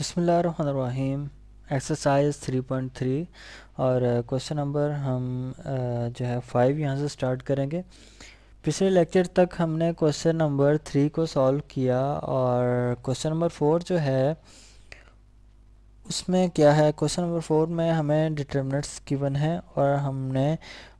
बिस्मिल्लाहिर्रहमानिर्रहीम एक्सरसाइज 3.3 और question number हम जो है 5 यहाँ से स्टार्ट करेंगे। पिछले लेक्चर तक हमने क्वेश्चन नंबर 3 को सॉल्व किया और क्वेश्चन नंबर 4 जो है उसमें क्या है, क्वेश्चन नंबर 4 में हमें डिटर्मिनेंट्स गिवन है और हमने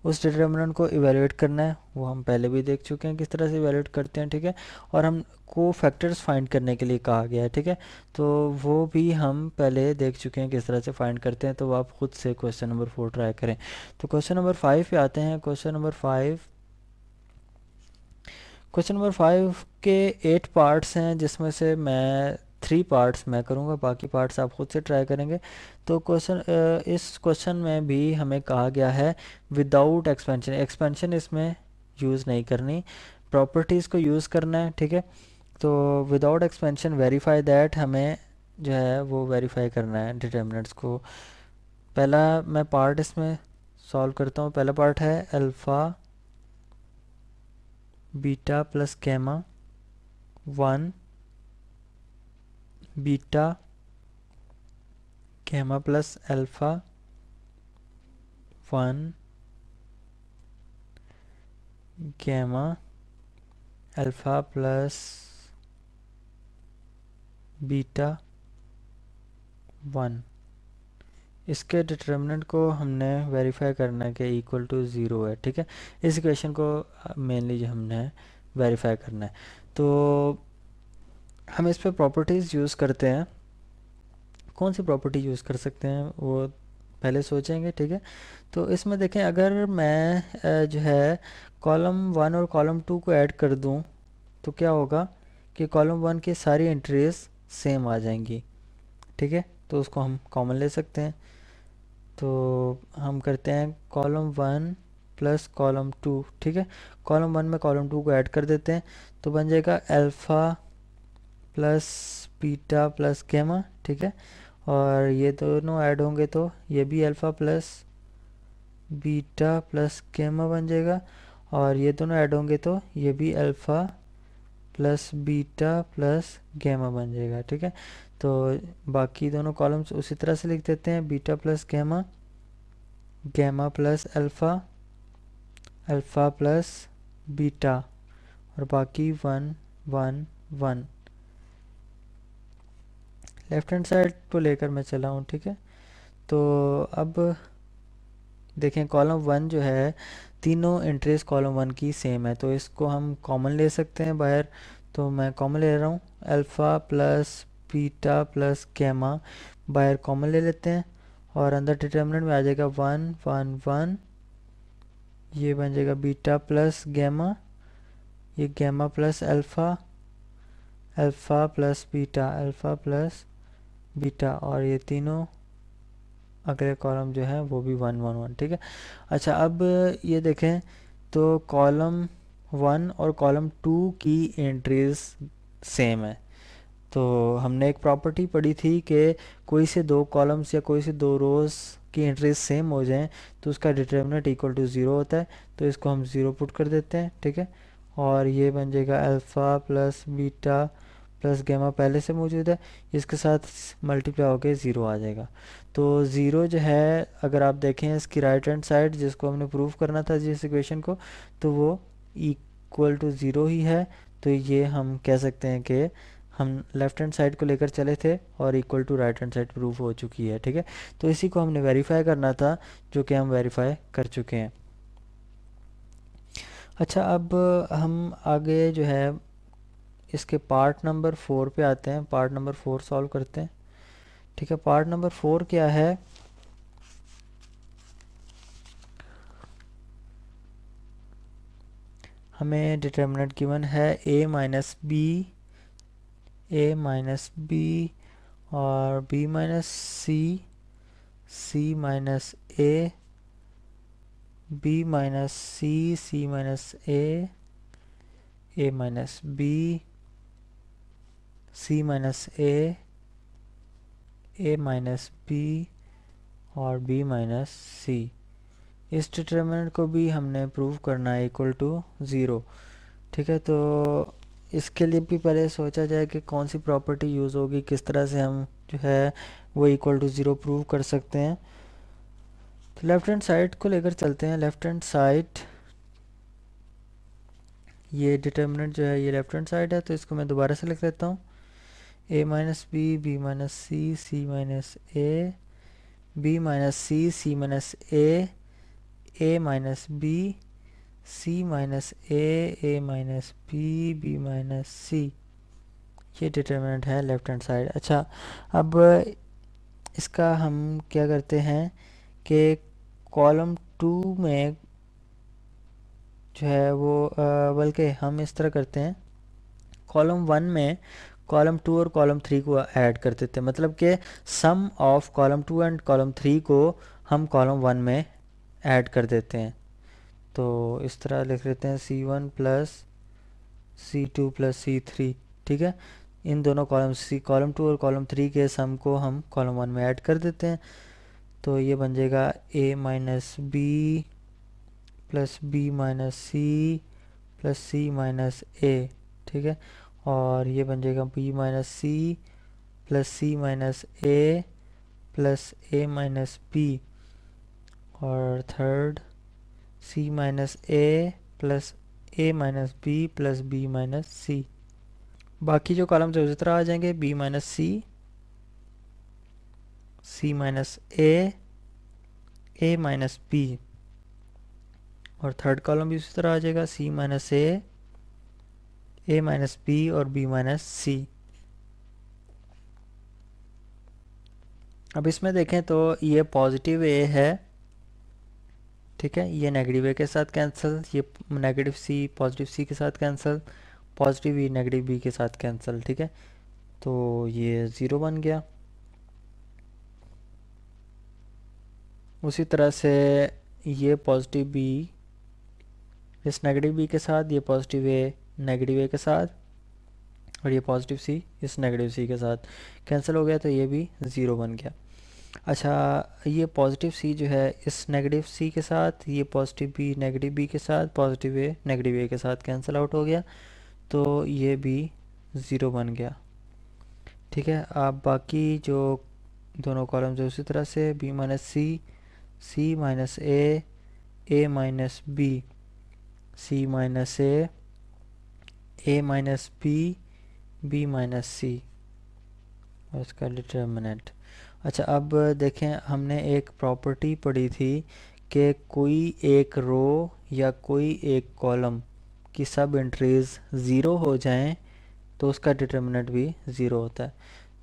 उस डिटर्मिनेंट को इवेल्युएट करना है। वो हम पहले भी देख चुके हैं किस तरह से इवेल्युएट करते हैं, ठीक है। और हमको फैक्टर्स फाइंड करने के लिए कहा गया है, ठीक है। तो वो भी हम पहले देख चुके हैं किस तरह से फाइंड करते हैं। तो आप ख़ुद से क्वेश्चन नंबर 4 ट्राई करें। तो क्वेश्चन नंबर 5 पे आते हैं। क्वेश्चन नंबर 5 के 8 पार्ट्स हैं जिसमें से मैं 3 पार्ट्स मैं करूंगा, बाकी पार्ट्स आप खुद से ट्राई करेंगे। तो इस क्वेश्चन में भी हमें कहा गया है विदाउट एक्सपेंशन इसमें यूज़ नहीं करनी, प्रॉपर्टीज़ को यूज़ करना है, ठीक है। तो विदाउट एक्सपेंशन वेरीफाई दैट, हमें जो है वो वेरीफाई करना है डिटर्मिनेंट्स को। पहला मैं पार्ट इसमें सॉल्व करता हूँ। पहला पार्ट है alpha beta plus gamma 1 beta gamma plus alpha 1 gamma alpha plus beta 1। इसके डिटर्मिनेंट को हमने वेरीफाई करना है कि इक्वल टू 0 है, ठीक है। इस इक्वेशन को मेनली जो हमने वेरीफाई करना है, तो हम इस पे प्रॉपर्टीज़ यूज़ करते हैं। कौन सी प्रॉपर्टी यूज़ कर सकते हैं वो पहले सोचेंगे, ठीक है। तो इसमें देखें, अगर मैं जो है कॉलम 1 और कॉलम 2 को ऐड कर दूं तो क्या होगा कि कॉलम 1 की सारी एंट्रीज सेम आ जाएंगी, ठीक है। तो उसको हम कॉमन ले सकते हैं। तो हम करते हैं कॉलम 1 प्लस कॉलम 2, ठीक है। कॉलम 1 में कॉलम 2 को ऐड कर देते हैं तो बन जाएगा alpha plus beta plus gamma, ठीक है। और ये दोनों ऐड होंगे तो ये भी alpha plus beta plus gamma बन जाएगा, और ये दोनों ऐड होंगे तो ये भी alpha plus beta plus gamma बन जाएगा, ठीक है। तो बाकी दोनों कॉलम्स उसी तरह से लिख देते हैं, beta plus gamma, gamma plus alpha, alpha plus beta, और बाकी 1 1 1। लेफ़्ट हैंड साइड को लेकर मैं चला हूँ, ठीक है। तो अब देखें कॉलम 1 जो है तीनों एंट्रीज कॉलम 1 की सेम है, तो इसको हम कॉमन ले सकते हैं बाहर। तो मैं कॉमन ले रहा हूँ, alpha plus beta plus gamma बाहर कॉमन ले लेते हैं और अंदर डिटर्मिनेंट में आ जाएगा 1 1 1। ये बन जाएगा बीटा प्लस गैमा, ये gamma plus alpha, alpha plus beta, alpha plus beta, और ये तीनों अगले कॉलम जो है वो भी 1 1 1, ठीक है। अच्छा, अब ये देखें तो कॉलम 1 और कॉलम 2 की एंट्रीज सेम है। तो हमने एक प्रॉपर्टी पढ़ी थी कि कोई से 2 कॉलम्स या कोई से 2 रोज़ की एंट्रीज सेम हो जाएं तो उसका डिटर्मिनेंट इक्वल टू 0 होता है। तो इसको हम 0 पुट कर देते हैं, ठीक है। और ये बन जाएगा alpha plus beta plus gamma पहले से मौजूद है, इसके साथ मल्टीप्लाई होकर 0 आ जाएगा। तो 0 जो है, अगर आप देखें इसकी राइट हैंड साइड जिसको हमने प्रूव करना था जिस इक्वेशन को, तो वो इक्वल टू 0 ही है। तो ये हम कह सकते हैं कि हम लेफ़्ट हैंड साइड को लेकर चले थे और equal to right hand side prove हो चुकी है, ठीक है। तो इसी को हमने वेरीफाई करना था जो कि हम वेरीफाई कर चुके हैं। अच्छा, अब हम आगे जो है इसके पार्ट नंबर 4 पे आते हैं। पार्ट नंबर 4 सॉल्व करते हैं, ठीक है। पार्ट नंबर 4 क्या है, हमें डिटर्मिनेंट गिवन है a माइनस बी और b minus c, c minus a, b minus c, c minus a minus b, c minus a minus b और b माइनस c। इस डिटर्मिनेंट को भी हमने प्रूव करना है इक्वल टू 0, ठीक है। तो इसके लिए भी पहले सोचा जाए कि कौन सी प्रॉपर्टी यूज़ होगी, किस तरह से हम जो है वो इक्वल टू ज़ीरो प्रूव कर सकते हैं। तो लेफ़्ट हैंड साइड को लेकर चलते हैं। लेफ़्ट हैंड साइड ये डिटर्मिनेंट जो है ये लेफ़्ट हैंड साइड है, तो इसको मैं दोबारा से लिख देता हूँ। A minus B, B minus C, C minus A, B minus C, C minus A, A minus B, C minus A, A minus B, B minus C, ये डिटर्मिनेंट है लेफ़्ट हैंड साइड। अच्छा, अब इसका हम क्या करते हैं कि कॉलम टू में जो है वो बल्कि हम इस तरह करते हैं, कॉलम वन में कॉलम टू और कॉलम थ्री को ऐड कर देते हैं, मतलब कि sum of column two and column three को हम कॉलम वन में ऐड कर देते हैं। तो इस तरह लिख लेते हैं C1 plus C2 plus C3, ठीक है। इन दोनों कॉलम टू और कॉलम थ्री के सम को हम कॉलम वन में ऐड कर देते हैं, तो ये बन जाएगा A minus B plus B minus C plus C minus A, ठीक है। और ये बन जाएगा B minus C plus C minus A plus A minus B, और third C minus A plus A minus B plus B minus C. बाकी जो columns उसी तरह आ जाएंगे, B minus C, C minus A, A minus B, और third column भी उसी तरह आ जाएगा, C minus A, A minus B और B माइनस सी। अब इसमें देखें तो ये पॉजिटिव A है, ठीक है, ये नेगेटिव A के साथ कैंसिल, ये नेगेटिव C पॉजिटिव C के साथ cancel, positive B negative B के साथ कैंसिल, ठीक है। तो ये ज़ीरो बन गया। उसी तरह से ये पॉजिटिव B इस नेगेटिव B के साथ, ये पॉजिटिव A नेगेटिव A के साथ, और ये पॉजिटिव C इस नेगेटिव C के साथ कैंसिल हो गया, तो ये भी ज़ीरो बन गया। अच्छा, ये पॉजिटिव सी जो है इस नेगेटिव सी के साथ, ये पॉजिटिव बी नेगेटिव बी के साथ, पॉजिटिव ए नेगेटिव ए के साथ कैंसिल आउट हो गया, तो ये भी ज़ीरो बन गया, ठीक है। अब बाकी जो दोनों कॉलम्स है उसी तरह से B minus C, C minus A, A minus B, C minus A, A minus B, B minus C, और इसका डिटर्मिनेंट। अच्छा, अब देखें हमने एक प्रॉपर्टी पढ़ी थी कि कोई एक रो या कोई एक कॉलम की सब एंट्रीज़ ज़ीरो हो जाएं तो उसका डिटर्मिनेंट भी ज़ीरो होता है।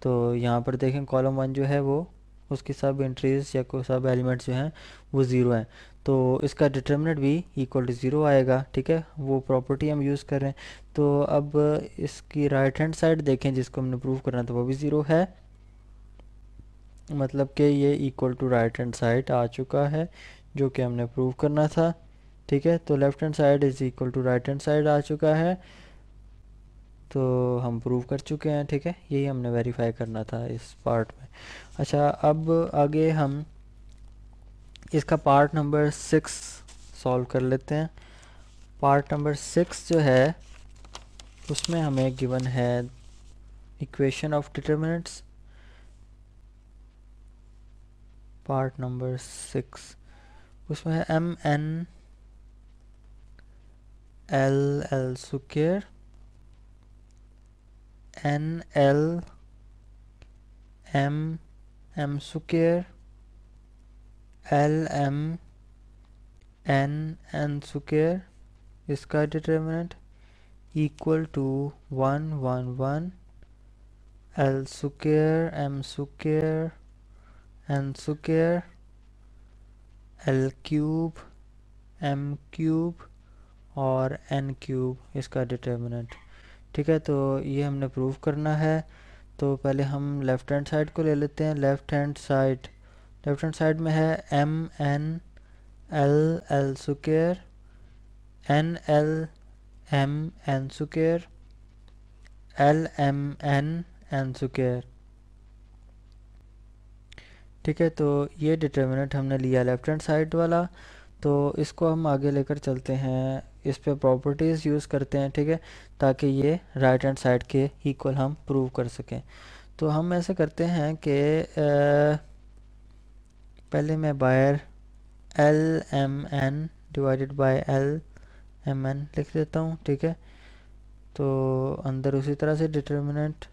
तो यहाँ पर देखें कॉलम वन जो है वो उसकी सब एंट्रीज़ या कोई सब एलिमेंट्स जो हैं वो ज़ीरो हैं, तो इसका डिटर्मिनेंट भी इक्वल टू ज़ीरो आएगा, ठीक है, वो प्रॉपर्टी हम यूज़ कर रहे हैं। तो अब इसकी राइट हैंड साइड देखें जिसको हमने प्रूव करना था वो भी ज़ीरो है, मतलब कि ये equal to right hand side आ चुका है जो कि हमने प्रूव करना था, ठीक है। तो left hand side is equal to right hand side आ चुका है, तो हम प्रूव कर चुके हैं, ठीक है, यही हमने वेरीफाई करना था इस पार्ट में। अच्छा, अब आगे हम इसका पार्ट नंबर 6 सॉल्व कर लेते हैं। पार्ट नंबर 6 जो है उसमें हमें गिवन है equation of determinants. Part number 6 उसमें है M N L L square, N L M M square, L M N N square, इसका determinant equal to 1 1 1, L square M square N square, L cube M cube और N cube, इसका determinant, ठीक है। तो ये हमने prove करना है, तो पहले हम लेफ़्ट हैंड साइड को ले लेते हैं। Left hand side, left hand side में है M N L L square, N L M N square, L M N N square, ठीक है। तो ये डिटर्मिनेंट हमने लिया लेफ़्ट हैंड साइड वाला, तो इसको हम आगे लेकर चलते हैं इस पे प्रॉपर्टीज़ यूज़ करते हैं, ठीक है, ताकि ये राइट हैंड साइड के इक्वल हम प्रूव कर सकें। तो हम ऐसे करते हैं कि पहले मैं बायर L M N divided by L M N लिख देता हूँ, ठीक है। तो अंदर उसी तरह से determinant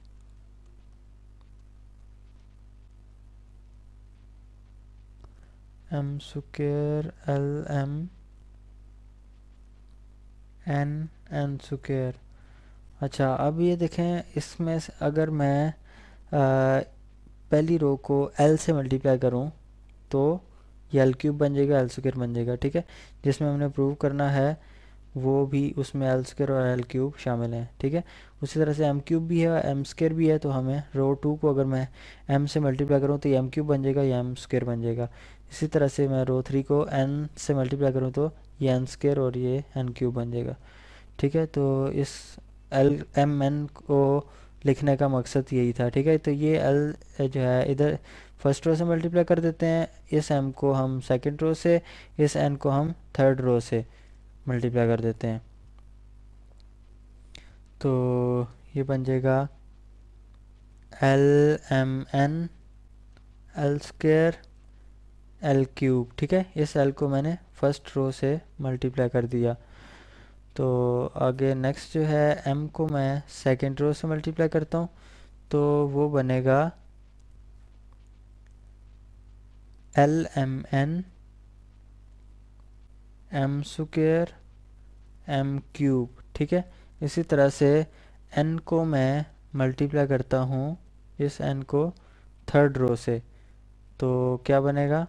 M square L M N N square. अच्छा, अब ये देखें इसमें अगर मैं पहली रो को एल से मल्टीप्लाई करूं तो ये एल क्यूब बन जाएगा, एल स्क्वायर बन जाएगा, ठीक है। जिसमें हमने प्रूव करना है वो भी उसमें एल स्क्वायर और एल क्यूब शामिल हैं, ठीक है। उसी तरह से एम क्यूब भी है, एम स्क्वायर भी है। तो हमें रो टू को अगर मैं एम से मल्टीप्लाई करूँ तो ये एम क्यूब बन जाएगा या एम स्क्वायर बन जाएगा। इसी तरह से मैं रो थ्री को एन से मल्टीप्लाई करूँ तो ये एन स्क्वायर और ये एन क्यूब बन जाएगा, ठीक है। तो इस एल एम एन को लिखने का मकसद यही था, ठीक है। तो ये एल जो है इधर फर्स्ट रो से मल्टीप्लाई कर देते हैं, इस एम को हम सेकेंड रो से, इस एन को हम थर्ड रो से मल्टीप्लाई कर देते हैं। तो ये बन जाएगा L M N L square L cube, ठीक है। इस एल को मैंने फर्स्ट रो से मल्टीप्लाई कर दिया। तो आगे नेक्स्ट जो है एम को मैं सेकेंड रो से मल्टीप्लाई करता हूँ तो वो बनेगा L M N M square M cube, ठीक है। इसी तरह से एन को मैं मल्टीप्लाई करता हूँ इस एन को थर्ड रो से, तो क्या बनेगा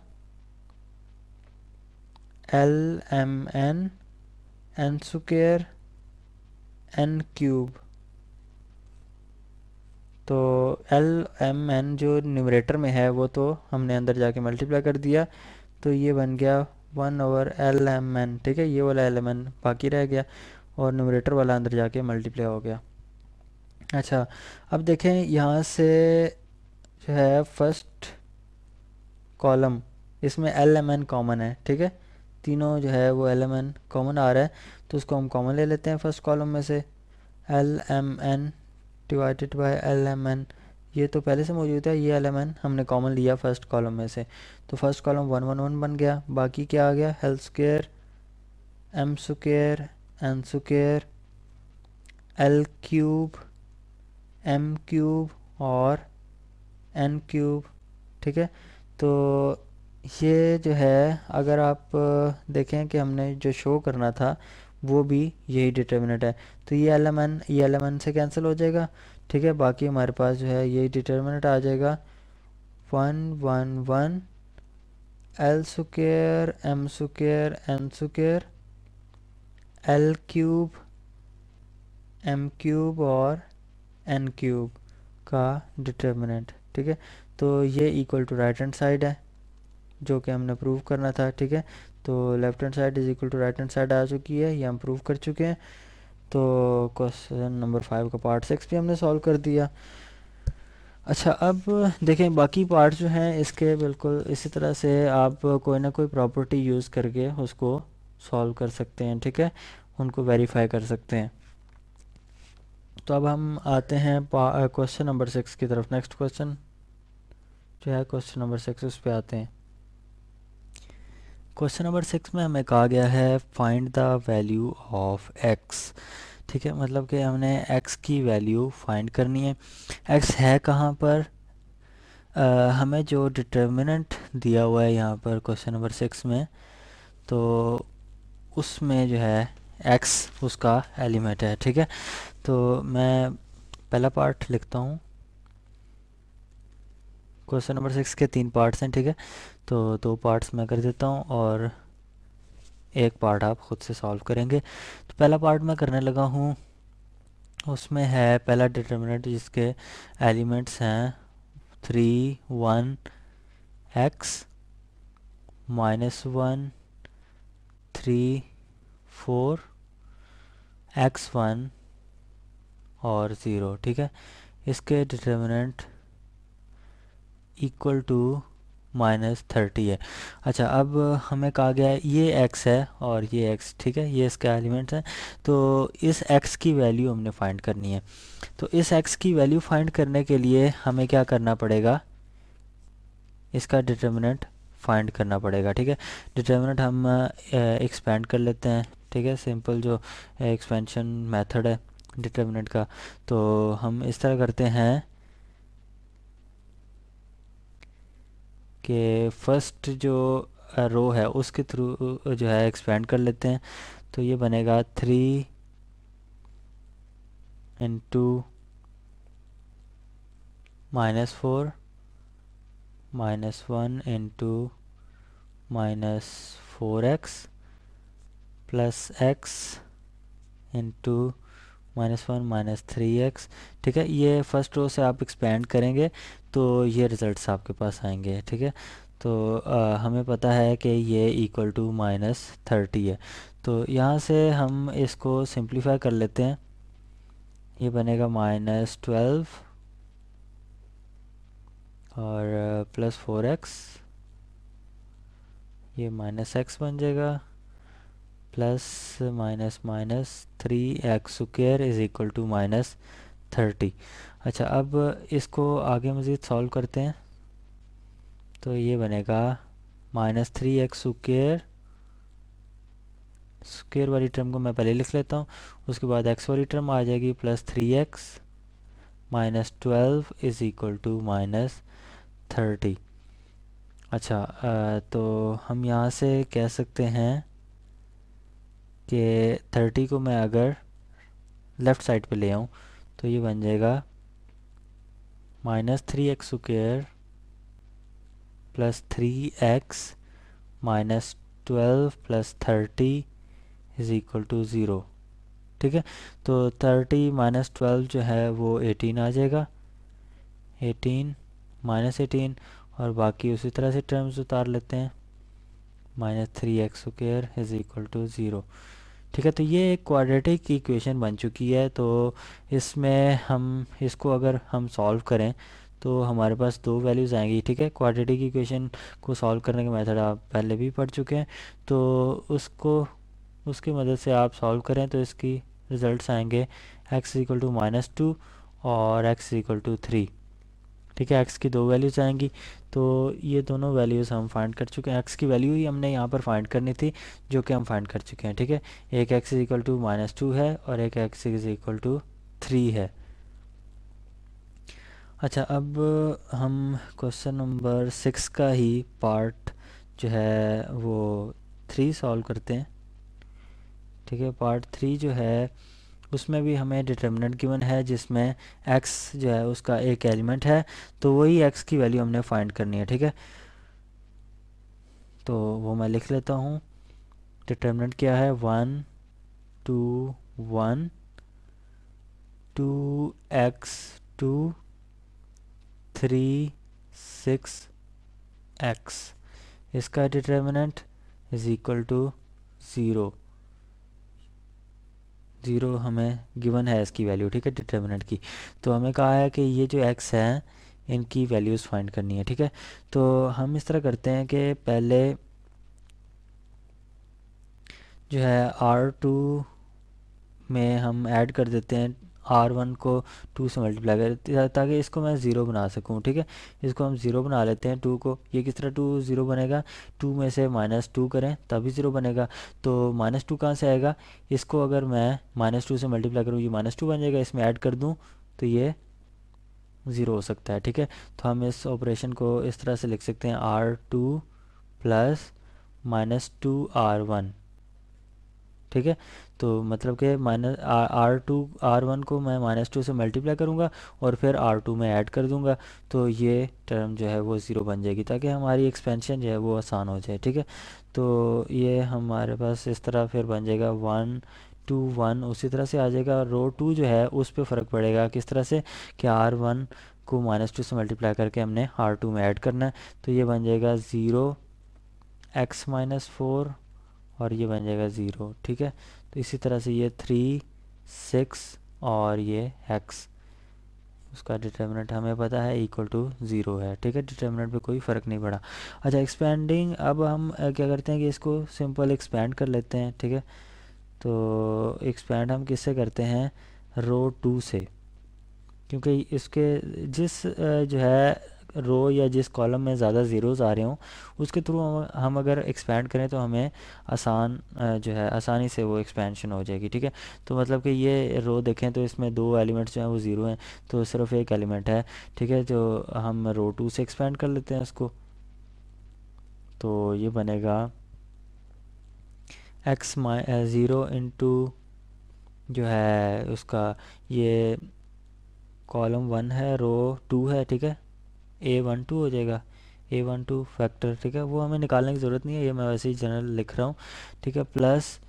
L M N N square N cube. तो एल एम एन जो न्यूमरेटर में है वो तो हमने अंदर जाके मल्टीप्लाई कर दिया, तो ये बन गया 1/LMN, ठीक है। ये वाला LMN बाकी रह गया और न्यूमरेटर वाला अंदर जाके मल्टीप्लाई हो गया। अच्छा, अब देखें यहाँ से जो है फर्स्ट कॉलम इसमें LMN कॉमन है, ठीक है। तीनों जो है वो LMN कॉमन आ रहा है तो उसको हम कॉमन ले लेते हैं फर्स्ट कॉलम में से। LMN डिवाइडेड बाय LMN ये तो पहले से मौजूद है, ये एलिमेंट हमने कॉमन लिया फर्स्ट कॉलम में से, तो फर्स्ट कॉलम 1 1 1 बन गया। बाकी क्या आ गया L square M square N square L cube M cube और एन क्यूब, ठीक है। तो ये जो है अगर आप देखें कि हमने जो शो करना था वो भी यही डिटर्मिनेंट है, तो ये एलिमेंट से कैंसिल हो जाएगा, ठीक है। बाकी हमारे पास जो है यही डिटर्मिनेंट आ जाएगा 1 1 1 L square M square N square L cube M cube और एन क्यूब का डिटर्मिनेंट, ठीक है। तो ये equal to right hand side है जो कि हमने प्रूव करना था, ठीक है। तो left hand side is equal to right hand side आ चुकी है, ये हम प्रूव कर चुके हैं। तो क्वेश्चन नंबर 5 का पार्ट 6 भी हमने सॉल्व कर दिया। अच्छा, अब देखें बाकी पार्ट्स जो हैं इसके बिल्कुल इसी तरह से आप कोई ना कोई प्रॉपर्टी यूज़ करके उसको सॉल्व कर सकते हैं, ठीक है, उनको वेरीफाई कर सकते हैं। तो अब हम आते हैं क्वेश्चन नंबर 6 की तरफ। नेक्स्ट क्वेश्चन जो है क्वेश्चन नंबर 6 उस पर आते हैं। क्वेश्चन नंबर 6 में हमें कहा गया है find the value of X, ठीक है। मतलब कि हमने एक्स की वैल्यू फाइंड करनी है। एक्स है कहाँ पर, हमें जो डिटर्मिनेंट दिया हुआ है यहाँ पर क्वेश्चन नंबर 6 में, तो उसमें जो है एक्स उसका एलिमेंट है, ठीक है। तो मैं पहला पार्ट लिखता हूँ। क्वेश्चन नंबर 6 के 3 पार्ट्स हैं, ठीक है। तो 2 पार्ट्स मैं कर देता हूँ और 1 पार्ट आप ख़ुद से सॉल्व करेंगे। तो पहला पार्ट मैं करने लगा हूँ, उसमें है पहला डिटर्मिनेंट जिसके एलिमेंट्स हैं 3 1 एक्स -1 3 4 x1 और 0, ठीक है। इसके डिटर्मिनेंट इक्वल टू माइनस 30 है। अच्छा, अब हमें कहा गया है ये एक्स है और ये एक्स, ठीक है, ये इसके एलिमेंट्स हैं। तो इस एक्स की वैल्यू हमने फाइंड करनी है। तो इस एक्स की वैल्यू फाइंड करने के लिए हमें क्या करना पड़ेगा, इसका डिटर्मिनेंट फाइंड करना पड़ेगा। ठीक है, डिटर्मिनेंट हम एक्सपेंड कर लेते हैं। ठीक है, सिंपल जो एक्सपेंशन मेथड है डिटर्मिनेंट का, तो हम इस तरह करते हैं कि फर्स्ट जो रो है उसके थ्रू जो है एक्सपेंड कर लेते हैं। तो ये बनेगा 3 into -4 -1 into -4x plus X into -1 -3x। ठीक है, ये फर्स्ट रो से आप एक्सपेंड करेंगे तो ये रिजल्ट्स आपके पास आएंगे। ठीक है, तो हमें पता है कि ये इक्वल टू -30 है। तो यहाँ से हम इसको सिंप्लीफाई कर लेते हैं। ये बनेगा -12 और प्लस 4x, ये -x बन जाएगा plus -3x² is equal to -30। अच्छा, अब इसको आगे मज़ीद सॉल्व करते हैं। तो ये बनेगा -3x² वाली टर्म को मैं पहले लिख लेता हूँ, उसके बाद x वाली टर्म आ जाएगी plus 3x -12 is equal to -30। अच्छा, तो हम यहाँ से कह सकते हैं कि 30 को मैं अगर लेफ़्ट साइड पे ले आऊँ तो ये बन जाएगा -3x² plus 3x -12 plus 30 is equal to 0। ठीक है, तो 30 -12 जो है वो 18 आ जाएगा, 18 और बाकी उसी तरह से टर्म्स उतार लेते हैं, -3x² इज इक्वल टू 0। ठीक है, तो ये एक क्वाड्रेटिक इक्वेशन बन चुकी है। तो इसमें हम इसको अगर हम सॉल्व करें तो हमारे पास दो वैल्यूज़ आएंगी। ठीक है, क्वाड्रेटिक इक्वेशन को सॉल्व करने का मेथड आप पहले भी पढ़ चुके हैं, तो उसको उसकी मदद से आप सॉल्व करें तो इसकी रिजल्ट्स आएंगे x इक्वल टू -2 और x इक्वल टू 3। ठीक है, x की दो वैल्यूज़ आएंगी, तो ये दोनों वैल्यूज़ हम फाइंड कर चुके हैं। x की वैल्यू ही हमने यहाँ पर फाइंड करनी थी, जो कि हम फाइंड कर चुके हैं। ठीक है, एक x इज इक्वल टू -2 है और एक x इज इक्वल टू 3 है। अच्छा, अब हम क्वेश्चन नंबर 6 का ही पार्ट जो है वो 3 सॉल्व करते हैं। ठीक है, पार्ट 3 जो है उसमें भी हमें डिटर्मिनेंट गिवन है, जिसमें x जो है उसका एक एलिमेंट है, तो वही x की वैल्यू हमने फाइंड करनी है। ठीक है, तो वो मैं लिख लेता हूँ। डिटर्मिनेंट क्या है, 1 2 1 2x 2 3 6x, इसका डिटर्मिनेंट इज इक्वल टू 0 हमें गिवन है इसकी वैल्यू। ठीक है, डिटर्मिनेंट की। तो हमें कहा है कि ये जो x हैं इनकी वैल्यूज़ फाइंड करनी है। ठीक है, तो हम इस तरह करते हैं कि पहले जो है R2 में हम ऐड कर देते हैं, R1 को 2 से मल्टीप्लाई कर, ताकि इसको मैं 0 बना सकूं। ठीक है, इसको हम 0 बना लेते हैं 2 को। ये किस तरह 2 0 बनेगा, 2 में से -2 करें तभी 0 बनेगा। तो -2 कहाँ से आएगा, इसको अगर मैं -2 से मल्टीप्लाई करूं ये -2 बन जाएगा, इसमें ऐड कर दूं तो ये 0 हो सकता है। ठीक है, तो हम इस ऑपरेशन को इस तरह से लिख सकते हैं, R2 प्लस -2R1। ठीक है, तो मतलब कि R1 को मैं -2 से मल्टीप्लाई करूंगा और फिर R2 में ऐड कर दूंगा, तो ये टर्म जो है वो 0 बन जाएगी, ताकि हमारी एक्सपेंशन जो है वो आसान हो जाए। ठीक है, तो ये हमारे पास इस तरह फिर बन जाएगा 1 2 1, उसी तरह से आ जाएगा। रो 2 जो है उस पर फ़र्क पड़ेगा किस तरह से, कि R1 को -2 से मल्टीप्लाई करके हमने R2 में ऐड करना है। तो ये बन जाएगा 0x -4 और ये बन जाएगा 0। ठीक है, तो इसी तरह से ये 3 6 और ये x, उसका डिटर्मिनेंट हमें पता है इक्वल टू ज़ीरो है। ठीक है, डिटर्मिनेंट पे कोई फ़र्क नहीं पड़ा। अच्छा एक्सपेंडिंग, अब हम क्या करते हैं कि इसको सिंपल एक्सपेंड कर लेते हैं। ठीक है, तो एक्सपेंड हम किससे करते हैं, रो टू से, क्योंकि इसके जिस जो है रो या जिस कॉलम में ज़्यादा ज़ीरोज़ आ रहे हों उसके थ्रू हम अगर एक्सपेंड करें तो हमें आसानी से वो एक्सपेंशन हो जाएगी। ठीक है, तो मतलब कि ये रो देखें तो इसमें दो एलिमेंट्स जो हैं वो ज़ीरो हैं, तो सिर्फ एक एलिमेंट है। ठीक है, जो हम रो टू से एक्सपेंड कर लेते हैं उसको, तो ये बनेगा एक्स माइ ज़ीरो इंटू जो है उसका, ये कॉलम वन है, रो टू है। ठीक है, A12 हो जाएगा, A12 फैक्टर। ठीक है, वो हमें निकालने की ज़रूरत नहीं है, ये मैं वैसे ही जनरल लिख रहा हूँ। ठीक है, प्लस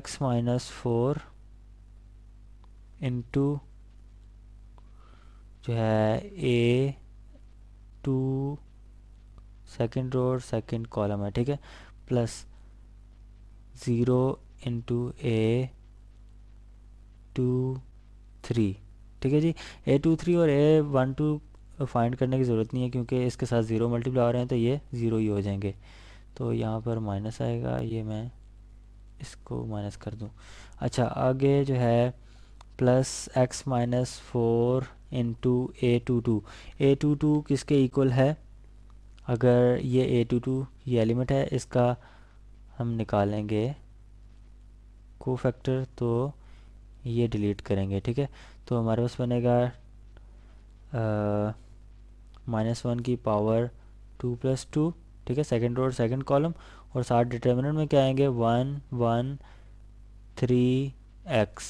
x माइनस 4 इंटू जो है A2 सेकेंड रो और सेकेंड कॉलम है। ठीक है, प्लस 0 इंटू A23। ठीक है जी, A23 और A12 फाइंड करने की ज़रूरत नहीं है क्योंकि इसके साथ ज़ीरो मल्टीप्लाई हो रहे हैं तो ये ज़ीरो ही हो जाएंगे। तो यहाँ पर माइनस आएगा, ये मैं इसको माइनस कर दूँ। अच्छा आगे जो है plus x minus 4 into A22। A22 किसके इक्वल है, अगर ये A22 ये एलिमेंट है, इसका हम निकालेंगे कोफैक्टर, तो ये डिलीट करेंगे। ठीक है, तो हमारे पास बनेगा -1 की पावर 2 प्लस 2। ठीक है, सेकेंड रो और सेकेंड कॉलम, और साथ डिटर्मिनेंट में क्या आएंगे 1 1 3 x।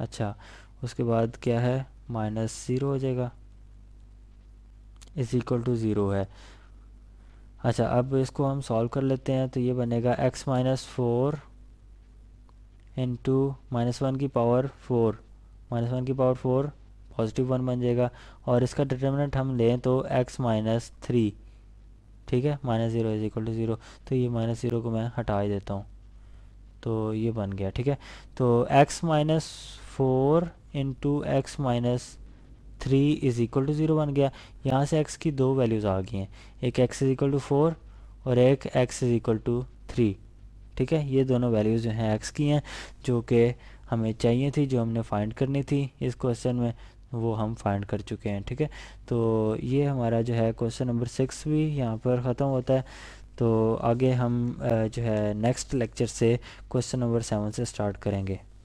अच्छा उसके बाद क्या है, -0 हो जाएगा, इज इक्वल टू 0 है। अच्छा अब इसको हम सॉल्व कर लेते हैं, तो ये बनेगा x माइनस 4 इंटू -1 की पावर 4, -1 की पावर 4 पॉजिटिव 1 बन जाएगा, और इसका डिटर्मिनेंट हम लें तो x माइनस 3। ठीक है, -0 इज इक्वल टू 0, तो ये -0 को मैं हटा ही देता हूँ, तो ये बन गया। ठीक है, तो x minus 4 into x minus 3 is equal to 0 बन गया। यहाँ से x की दो वैल्यूज़ आ गई हैं, एक x इज इक्वल टू 4 और एक x इज इक्वल टू 3। ठीक है, ये दोनों वैल्यूज़ जो हैं एक्स की हैं, जो कि हमें चाहिए थी, जो हमने फाइंड करनी थी इस क्वेश्चन में, वो हम फाइंड कर चुके हैं। ठीक है, तो ये हमारा जो है क्वेश्चन नंबर 6 भी यहाँ पर ख़त्म होता है। तो आगे हम जो है नेक्स्ट लेक्चर से क्वेश्चन नंबर 7 से स्टार्ट करेंगे।